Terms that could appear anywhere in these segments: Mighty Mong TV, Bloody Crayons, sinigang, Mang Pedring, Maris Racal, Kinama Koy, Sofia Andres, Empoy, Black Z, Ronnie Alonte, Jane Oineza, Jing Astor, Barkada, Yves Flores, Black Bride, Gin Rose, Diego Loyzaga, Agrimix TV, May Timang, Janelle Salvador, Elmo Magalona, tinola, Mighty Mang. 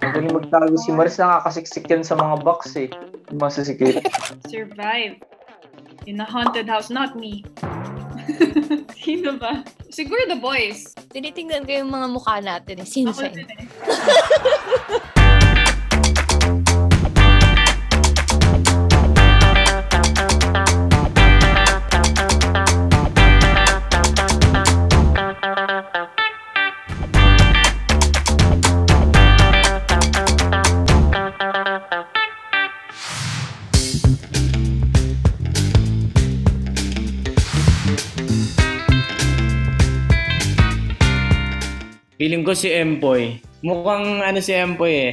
Magaling magtago si Maris, nakakasiksik yan sa mga box eh. Masisikip. Survive. In a haunted house, not me. Sino ba? Siguro the boys. Tinitingnan ko yung mga mukha natin eh. Sinsay. Ako din eh. Feeling ko si Empoy. Mukhang ano si Empoy eh.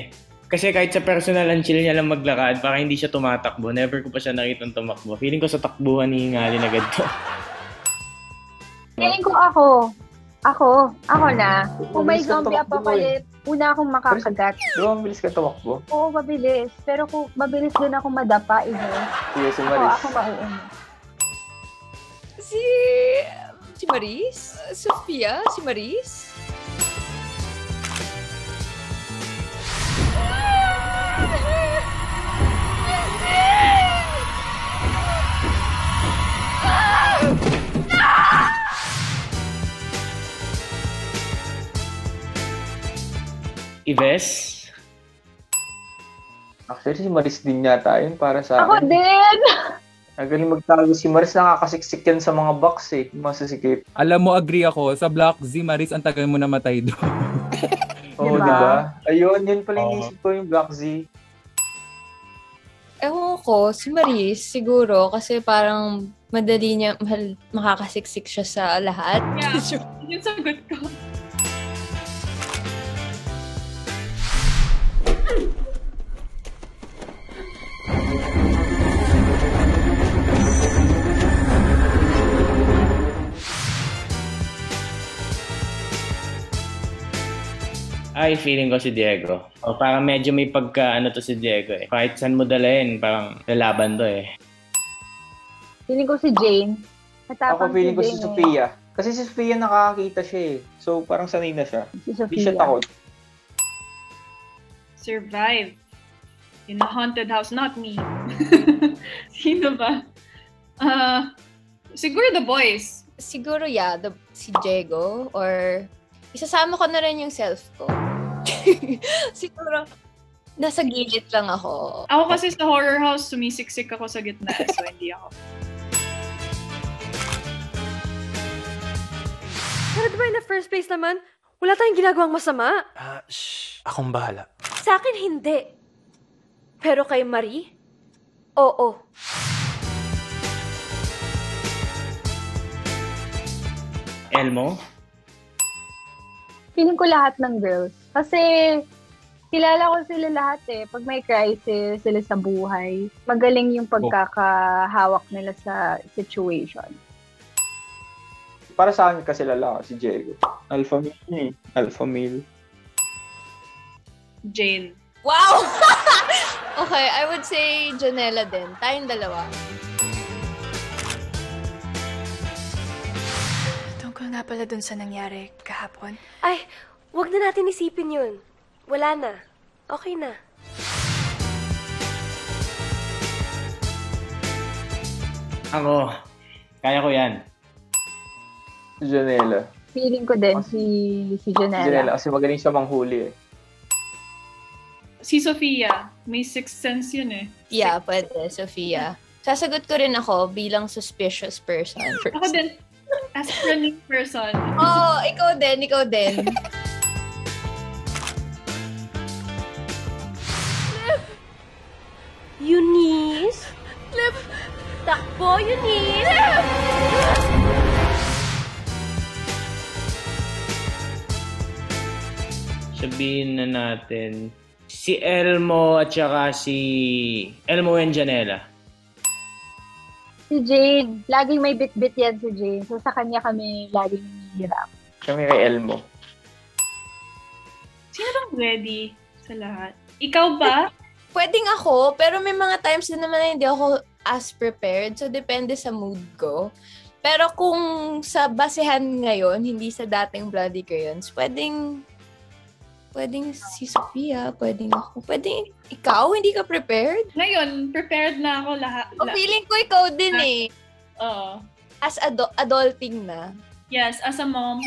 Kasi kahit sa personal, ang chill niya lang maglakad. Para hindi siya tumatakbo. Never ko pa siya nakitang tumakbo. Feeling ko sa takbuhan, hihingalin agad ko. Feeling ko ako. Ako na. Kung may zombie apocalypse, una akong makakagat. Pero mabilis ka tumakbo? Oo, mabilis. Pero kung mabilis din ako madapa, ino. Yes, si Maris. Ako mauuna. Si Maris? Sofia? Si Maris? Yves? Actually, si Maris din yata yun para sa akin. Ako din! Nagaling magtago si Maris, nakakasiksik yan sa mga box eh. Masisikip. Alam mo, agree ako. Sa Black Z, Maris, ang tagal mo namatay doon. Oo, diba? Ayun, yun pala inisip ko yung Black Z. Ewan ko, si Maris siguro kasi parang madali niya, makakasiksik siya sa lahat. Yeah, yun sagot ko. Ay, feeling ko si Diego. O, parang medyo may pagka-ano to si Diego eh. Kahit saan mo dalahin, parang lalaban to eh. Feeling ko si Jane. Matapang ako feeling ko si Sofia. Kasi si Sofia nakakakita siya eh. So, parang sanay na siya. Si Sofia. Hindi siya takot. Survive. In a haunted house, not me. Sino ba? Siguro the boys. Siguro, yeah. Si Diego or... Isasama ko na rin yung self ko. Siguro, nasa gilid lang ako. Ako kasi sa horror house, sumisiksik ako sa gitna. So, hindi ako. Pero diba in the first place naman, wala tayong ginagawang masama? Shh. Akong bahala. Sa akin, hindi. Pero kay Marie, oo. Elmo? Feeling ko lahat ng girls. Kasi, kilala ko sila lahat eh. Pag may crisis sila sa buhay, magaling yung pagkakahawak nila sa situation. Para sa akin kasi lalaki si Diego. Alpha male eh. Alpha male. Jane. Wow! Okay, I would say Janelle din. Tayong dalawa. Nga pala dun sa nangyari kahapon. Ay, wag na natin isipin yun. Wala na. Okay na. Ako, kaya ko yan. Janelle. Feeling ko din si Janelle. Janelle, kasi magaling siya manghuli eh. Si Sofia. May sixth sense yun eh. Yeah, pwede. Sofia. Sasagot ko rin ako bilang suspicious person. Ako din. As a running person. Oo, ikaw din. Eunice? Flip! Takbo, Eunice! Flip! Sabihin na natin, si Elmo at saka si Elmo and Janela. Si Jane. Laging may bit-bit yan si Jane. So, sa kanya kami laging hirap. Kami kay Elmo. Sino bang ready sa lahat? Ikaw ba? Pwedeng ako, pero may mga times na naman na hindi ako as prepared. So, depende sa mood ko. Pero kung sa basehan ngayon, hindi sa dating Bloody Crayons, pwedeng Pwedeng si Sofia, pwedeng ako, pwedeng ikaw, hindi ka prepared? Ngayon, prepared na ako lahat. Oh, feeling ko ikaw din eh. Oo. As adulting na. Yes, as a mom.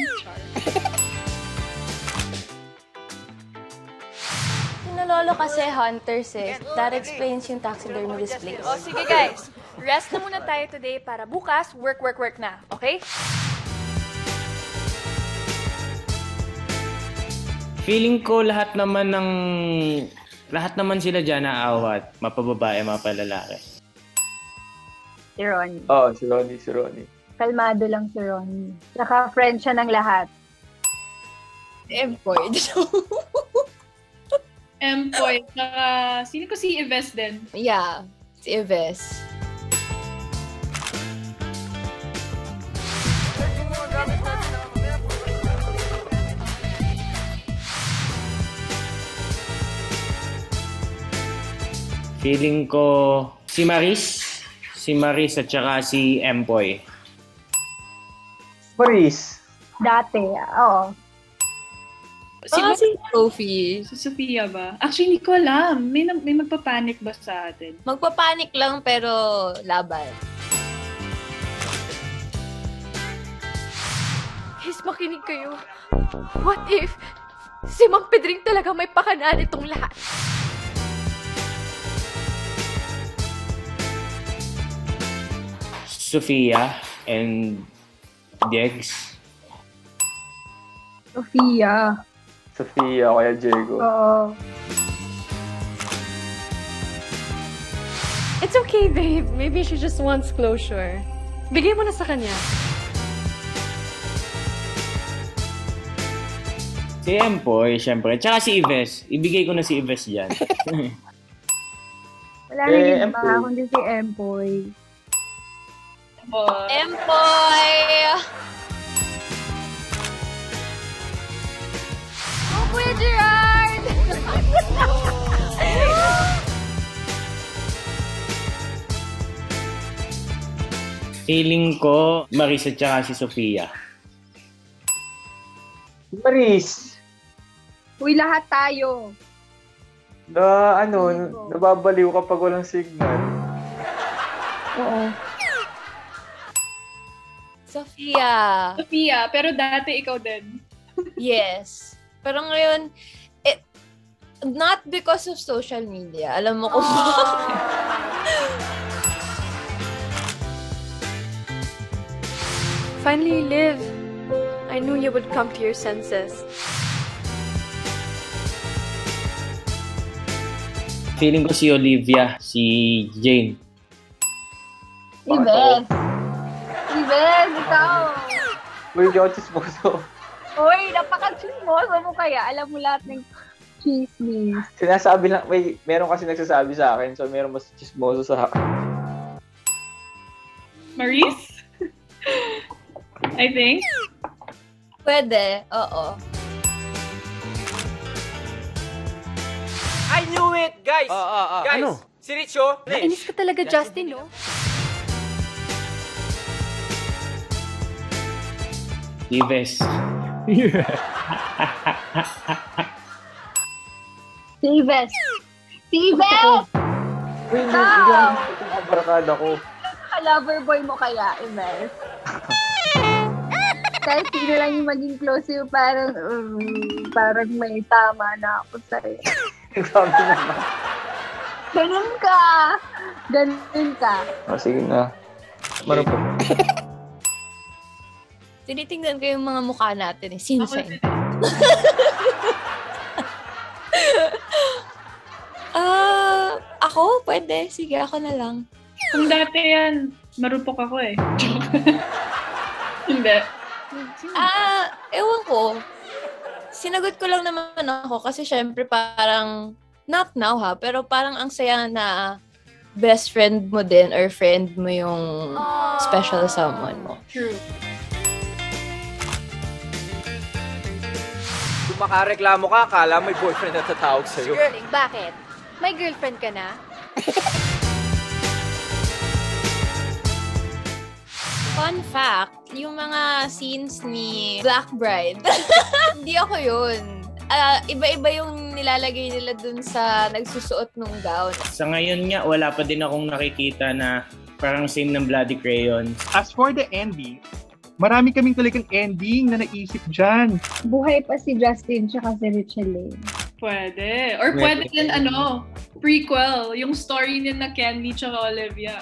Lolo kasi hunters eh. That explains yung taxidermy display. Oh, sige guys. Rest na muna tayo today para bukas work na. Okay? Feeling ko lahat naman sila diyan aawat, mapababae, mapalalaki. Si Ronnie. Oh, si Ronnie. Kalmado lang si Ronnie. Naka-friend siya ng lahat. Empoy. Empoy, saka sino ko si Yves din? Yeah, si Yves. Feeling ko si Maris at saka si Empoy. Maris. Dati, oo. Si Sophie. Si Sofia ba? Actually, hindi ko alam. May magpapanik ba sa atin? Magpapanik lang pero laban. Guys, makinig kayo. What if si Mang Pedring talaga may pakanaan itong lahat? Sofia and Dex. Sofia o kaya Diego. Oo. It's okay, babe. Maybe she just wants closure. Bigay mo na sa kanya. Si Empoy, siyempre. Tsaka si Yves. Ibigay ko na si Yves dyan. Wala rin yung mga kundi si Empoy. Empoy! With Gerard! Feeling ko, Maris at saka si Sofia. Maris! Uy, lahat tayo. Nababaliw kapag walang signal. Oo. Sofia, pero dati ikaw din. Yes. Pero ngayon, not because of social media. Alam mo kung bakit. Finally, Liv. I knew you would come to your senses. Feeling ko si Olivia, si Jane. Ives, ikaw. Uy, di ako chismoso. Uy, napaka-chismoso mo kaya. Alam mo lahat ng chismis. Sinasabi lang, meron kasi nagsasabi sa akin, so meron mas chismoso sa akin. Maris? I think? Pwede, oo. I knew it, guys! Guys, ano? Si Richo. Nainis ka talaga, Justin, no? Yves. Si Yves! Uy, barkada ko. Lover boy mo kaya, Yves? Kahit sino lang yung maging close yung parang may tama na ako sa'yo. Ganun ka! Oh, sige na. Marapot. Tinitingnan ko yung mga mukha natin eh. Sinsen. Ako? Pwede. Sige, ako na lang. Kung dati yan, marupok ako eh. Hindi. Ewan ko. Sinagot ko lang naman ako kasi syempre parang, not now ha, pero parang ang saya na best friend mo din or friend mo yung special someone mo. True. Makareklamo ka, akala may boyfriend na tatawag sa'yo. Girling, bakit? May girlfriend ka na? Fun fact, yung mga scenes ni Black Bride, hindi ako yun. iba-iba yung nilalagay nila dun sa nagsusuot nung gown. Sa ngayon nga, wala pa din akong nakikita na parang same ng Bloody Crayons. As for the ending, marami kaming talagang ending na naisip dyan. Buhay pa si Justin tsaka si Richelle. Pwede. Or pwede yun ano, prequel, yung story niya na Candy tsaka Olivia.